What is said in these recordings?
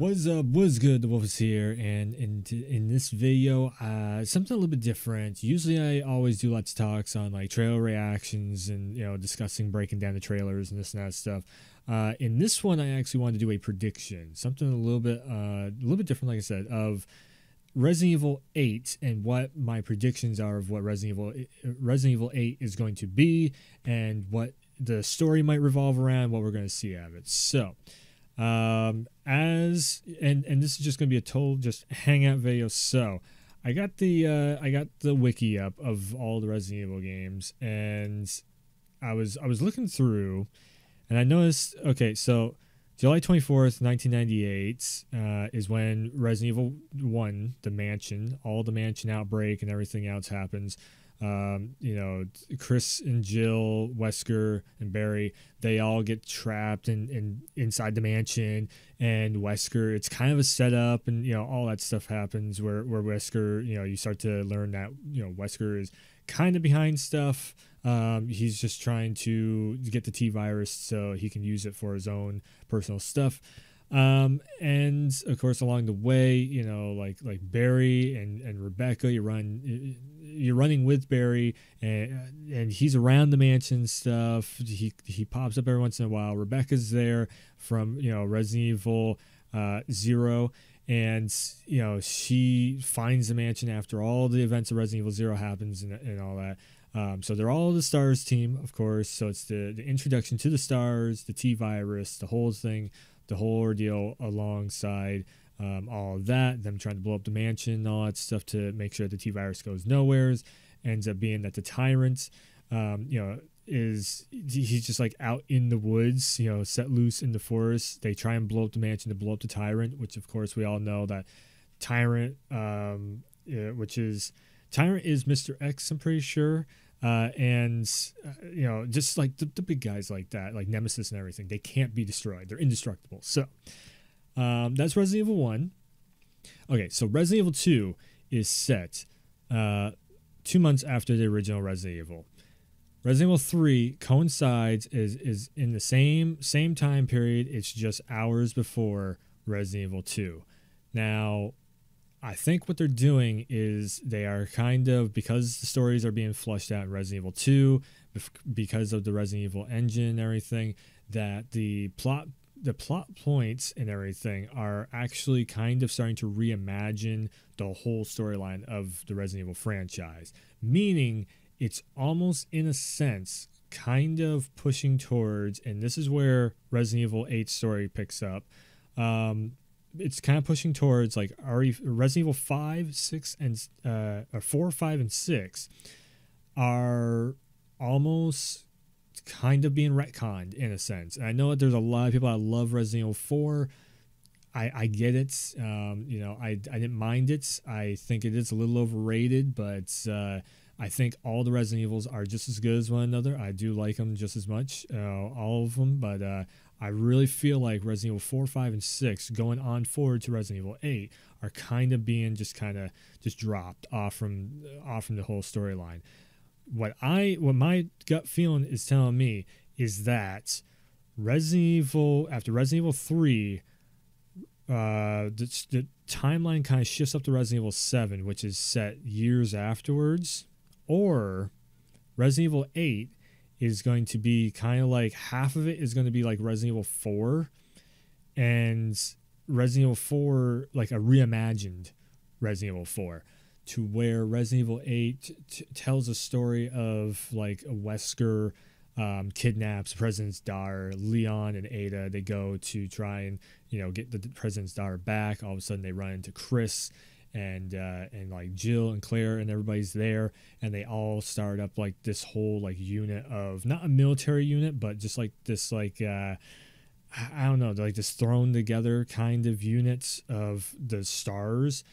What's up? What's good? The Wolf is here, and in this video, something a little bit different. Usually, I always do lots of talks on like trailer reactions and discussing breaking down the trailers and this and that stuff. In this one, I actually wanted to do a prediction, something a little bit different, like I said, of Resident Evil 8 and what my predictions are of what Resident Evil 8 is going to be and what the story might revolve around, what we're going to see out of it. So. And this is just gonna be a total just hangout video. So I got the wiki up of all the Resident Evil games, and I was looking through, and I noticed, okay, so July 24th, 1998 is when Resident Evil 1, the mansion, all the mansion outbreak and everything else happens. Chris and Jill, Wesker and Barry, they all get trapped in inside the mansion, and Wesker, it's kind of a setup, and all that stuff happens where Wesker, you start to learn that Wesker is kind of behind stuff. He's just trying to get the T-virus so he can use it for his own personal stuff. And of course, along the way, like Barry and Rebecca, you're running with Barry, and he's around the mansion stuff. He pops up every once in a while. Rebecca's there from, Resident Evil, 0. And, she finds the mansion after all the events of Resident Evil 0 happens and all that. So they're all the STARS team, of course. So it's the introduction to the STARS, the T-virus, the whole thing, the whole ordeal alongside all of that, them trying to blow up the mansion, all that stuff to make sure the T-virus goes nowheres. Ends up being that the tyrant, he's just like out in the woods, set loose in the forest. They try and blow up the mansion to blow up the tyrant, which of course we all know that tyrant, tyrant is Mr. X, I'm pretty sure. Just like the big guys like that, like Nemesis and everything, they can't be destroyed. They're indestructible. So, that's Resident Evil 1. Okay, so Resident Evil 2 is set 2 months after the original Resident Evil. Resident Evil 3 coincides, is in the same time period. It's just hours before Resident Evil 2. Now, I think what they're doing is they are kind of, because the stories are being flushed out in Resident Evil 2, because of the Resident Evil engine and everything, that the plot points and everything are actually kind of starting to reimagine the whole storyline of the Resident Evil franchise. Meaning, it's almost, in a sense, kind of pushing towards, and this is where Resident Evil 8's story picks up, it's kind of pushing towards like Resident Evil 5, 6, and 4, 5, and 6 are almost kind of being retconned in a sense. And I know that there's a lot of people that love Resident Evil 4. I get it. I didn't mind it. I think it is a little overrated, but I think all the Resident Evils are just as good as one another. I do like them just as much, all of them, but I really feel like Resident Evil 4, 5, and 6 going on forward to Resident Evil 8 are kind of being just dropped off from the whole storyline. What my gut feeling is telling me is that Resident Evil, after Resident Evil 3, the timeline kind of shifts up to Resident Evil 7, which is set years afterwards, or Resident Evil 8 is going to be kind of like, half of it is going to be like Resident Evil 4, and Resident Evil 4, like a reimagined Resident Evil 4, to where Resident Evil 8 tells a story of like a Wesker kidnaps President's daughter. Leon and Ada, they go to try and get the President's daughter back. All of a sudden they run into Chris and like Jill and Claire, and everybody's there, and they all start up like this whole like unit of, not a military unit, but just like this, like I don't know, like this thrown together kind of units of the STARS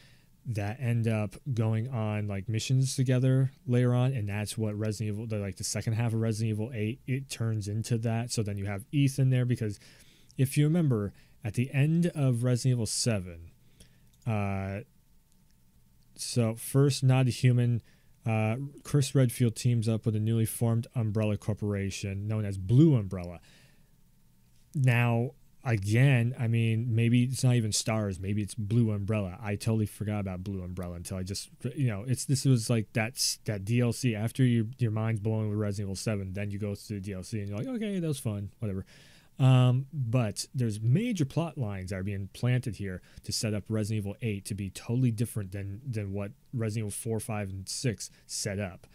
that end up going on like missions together later on. And that's what Resident Evil, like the second half of Resident Evil 8, it turns into that. So then you have Ethan there, because if you remember at the end of Resident Evil 7, so first not a human, Chris Redfield teams up with a newly formed Umbrella Corporation known as Blue Umbrella. Now, again, I mean, maybe it's not even stars. Maybe it's Blue Umbrella. I totally forgot about Blue Umbrella until I just, you know, it's this was like that DLC. After your mind's blown with Resident Evil 7, then you go through the DLC and you're like, okay, that was fun, whatever. But there's major plot lines that are being planted here to set up Resident Evil 8 to be totally different than what Resident Evil 4, 5, and 6 set up.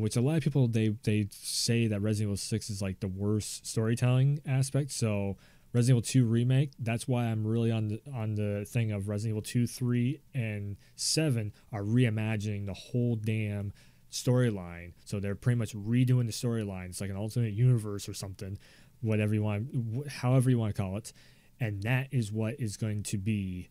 Which a lot of people, they say that Resident Evil 6 is like the worst storytelling aspect. So Resident Evil 2 Remake, that's why I'm really on the thing of Resident Evil 2, 3, and 7 are reimagining the whole damn storyline. So they're pretty much redoing the storyline. It's like an alternate universe or something, whatever you want, however you want to call it. And that is what is going to be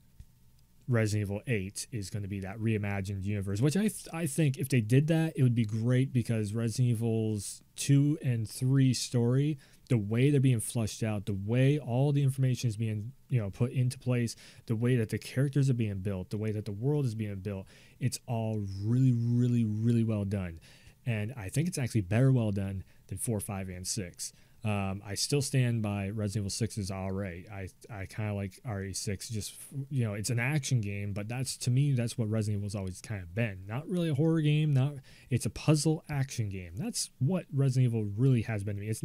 Resident Evil 8, is going to be that reimagined universe, which I think if they did that, it would be great, because Resident Evil's 2 and 3 story, the way they're being fleshed out, the way all the information is being, you know, put into place, the way that the characters are being built, the way that the world is being built, it's all really, really, really well done. And I think it's actually better well done than 4, 5, and 6. I still stand by Resident Evil 6's RE. I kind of like RE6, just, you know, it's an action game, but that's, to me, that's what Resident Evil's always kind of been. Not really a horror game, not, it's a puzzle action game. That's what Resident Evil really has been to me. It's,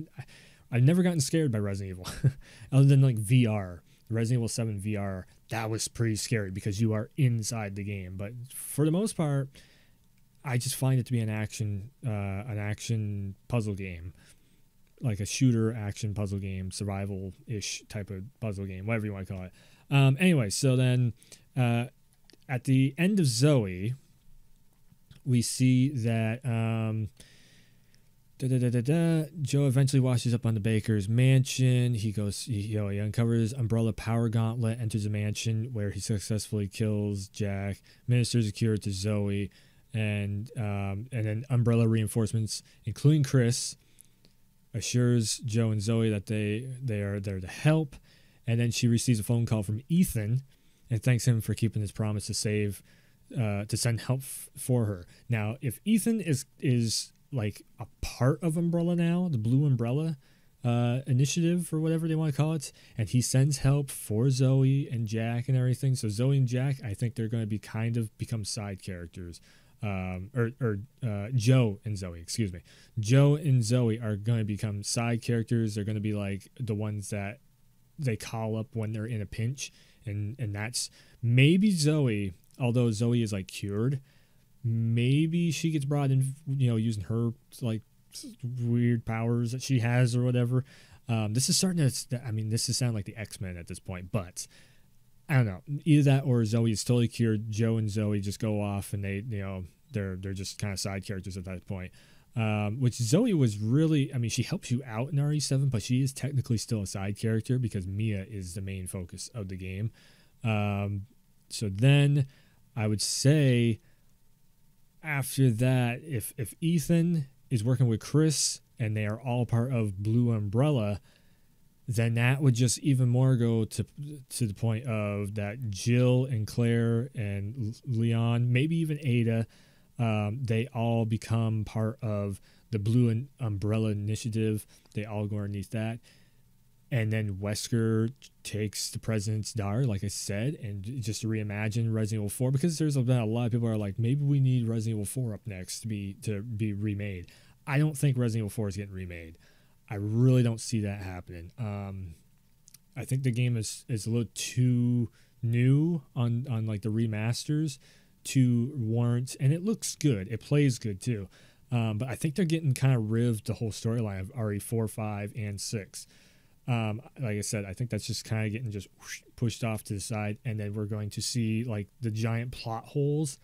I've never gotten scared by Resident Evil, other than like VR. Resident Evil 7 VR, that was pretty scary because you are inside the game. But for the most part, I just find it to be an action puzzle game. Like a shooter action puzzle game, survival-ish type of puzzle game, whatever you want to call it. Anyway, so then at the end of Zoe, we see that Joe eventually washes up on the Baker's mansion. He goes, he uncovers Umbrella Power Gauntlet, enters a mansion where he successfully kills Jack, ministers a cure to Zoe, and then Umbrella reinforcements, including Chris, assures Joe and Zoe that they are there to help, and then she receives a phone call from Ethan and thanks him for keeping his promise to send help for her. Now, if Ethan is like a part of Umbrella now, the Blue Umbrella initiative or whatever they want to call it, and he sends help for Zoe and Jack and everything, so Zoe and Jack, I think they're going to be kind of become side characters. Joe and Zoe, excuse me. Joe and Zoe are going to become side characters. They're going to be like the ones that they call up when they're in a pinch. And that's maybe Zoe, although Zoe is like cured, maybe she gets brought in, you know, using her like weird powers that she has or whatever. This is starting to, I mean, this is sound like the X-Men at this point, but I don't know. Either that or Zoe is totally cured. Joe and Zoe just go off and they, you know, they're just kind of side characters at that point. Which Zoe was really, I mean, she helps you out in RE7, but she is technically still a side character because Mia is the main focus of the game. So then I would say after that, if Ethan is working with Chris and they are all part of Blue Umbrella, then that would just even more go to the point of that Jill and Claire and Leon, maybe even Ada, they all become part of the Blue Umbrella Initiative. They all go underneath that. And then Wesker takes the President's Daughter, like I said, and just to reimagine Resident Evil 4, because there's been a lot of people are like, maybe we need Resident Evil 4 up next to be remade. I don't think Resident Evil 4 is getting remade. I really don't see that happening. I think the game is a little too new on like the remasters to warrant, and it looks good. It plays good too. But I think they're getting kind of rid of the whole storyline of RE4, 5, and 6. Like I said, I think that's just kind of getting just pushed off to the side, and then we're going to see like the giant plot holes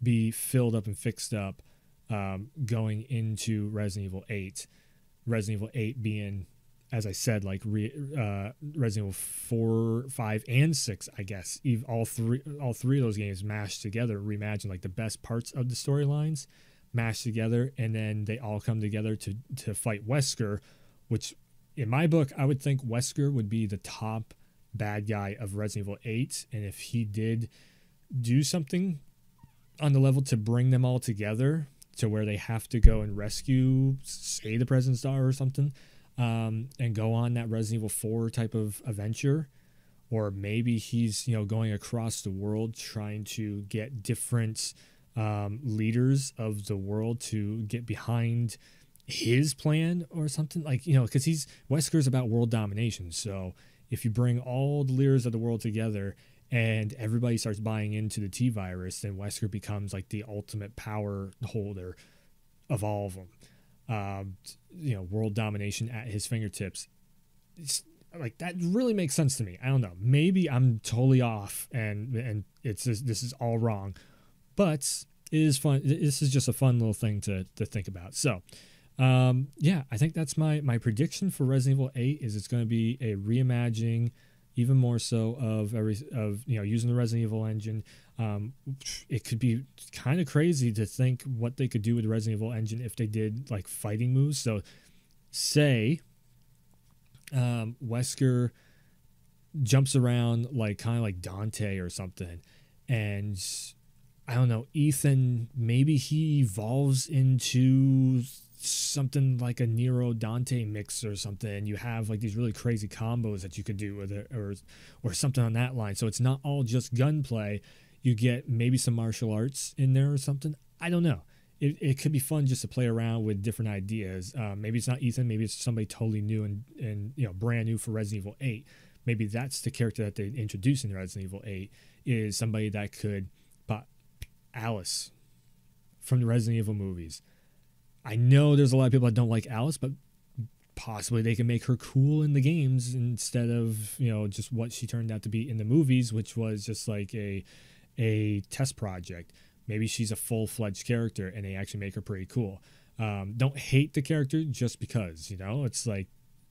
be filled up and fixed up going into Resident Evil 8. Resident Evil 8 being, as I said, like Resident Evil 4, 5, and 6, I guess. All three of those games mashed together, reimagined, like the best parts of the storylines mashed together, and then they all come together to fight Wesker, which in my book, I would think Wesker would be the top bad guy of Resident Evil 8, and if he did do something on the level to bring them all together, to where they have to go and rescue, say, the President's Daughter or something, and go on that Resident Evil 4 type of adventure. Or maybe he's, you know, going across the world trying to get different leaders of the world to get behind his plan or something, like, you know, because he's, Wesker's about world domination. So if you bring all the leaders of the world together and everybody starts buying into the T-virus, then Wesker becomes like the ultimate power holder of all of them. You know, world domination at his fingertips. It's, like, that really makes sense to me. I don't know. Maybe I'm totally off, and it's just, this is all wrong, but it is fun. This is just a fun little thing to think about. So, yeah, I think that's my prediction for Resident Evil 8 is it's going to be a reimagining, even more so of you know, using the Resident Evil engine. It could be kind of crazy to think what they could do with the Resident Evil engine if they did like fighting moves. So, say, Wesker jumps around like kind of like Dante or something, and I don't know, Ethan, maybe he evolves into something like a Nero Dante mix or something, and you have like these really crazy combos that you could do with it, or something on that line. So it's not all just gunplay, you get maybe some martial arts in there or something. I don't know. It could be fun just to play around with different ideas. Maybe it's not Ethan. Maybe it's somebody totally new and you know, brand new for Resident Evil 8. Maybe that's the character that they introduce in Resident Evil 8 is somebody that could pop Alice from the Resident Evil movies. I know there's a lot of people that don't like Alice, but possibly they can make her cool in the games instead of, you know, just what she turned out to be in the movies, which was just like a test project. Maybe she's a full-fledged character, and they actually make her pretty cool. Don't hate the character just because, you know. It's like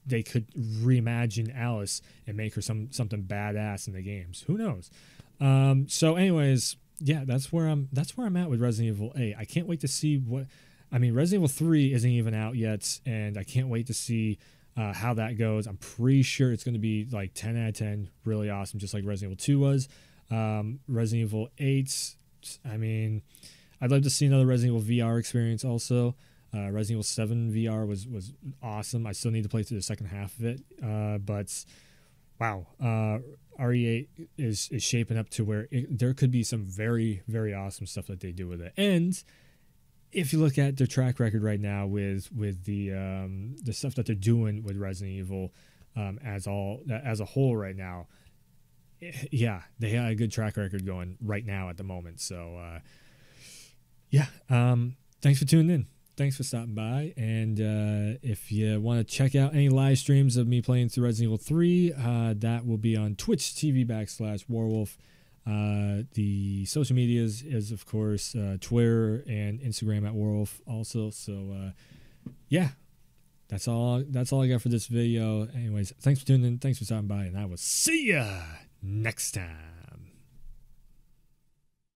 they could reimagine Alice and make her something badass in the games. Who knows? So, anyways, yeah, that's where I'm at with Resident Evil 8. I can't wait to see what. I mean, Resident Evil 3 isn't even out yet, and I can't wait to see how that goes. I'm pretty sure it's going to be like 10 out of 10, really awesome, just like Resident Evil 2 was. Resident Evil 8. I mean, I'd love to see another Resident Evil VR experience also. Resident Evil 7 VR was awesome. I still need to play through the second half of it. But, wow, RE8 is shaping up to where there could be some very, very awesome stuff that they do with it. And if you look at their track record right now with the stuff that they're doing with Resident Evil as a whole right now, yeah, they had a good track record going right now at the moment. So, yeah, thanks for tuning in. Thanks for stopping by. And if you want to check out any live streams of me playing through Resident Evil 3, that will be on Twitch.tv/WarWulf. The social medias is, of course, Twitter and Instagram @WarWulf also. So, yeah, that's all I got for this video. Anyways, thanks for tuning in. Thanks for stopping by, and I will see ya next time.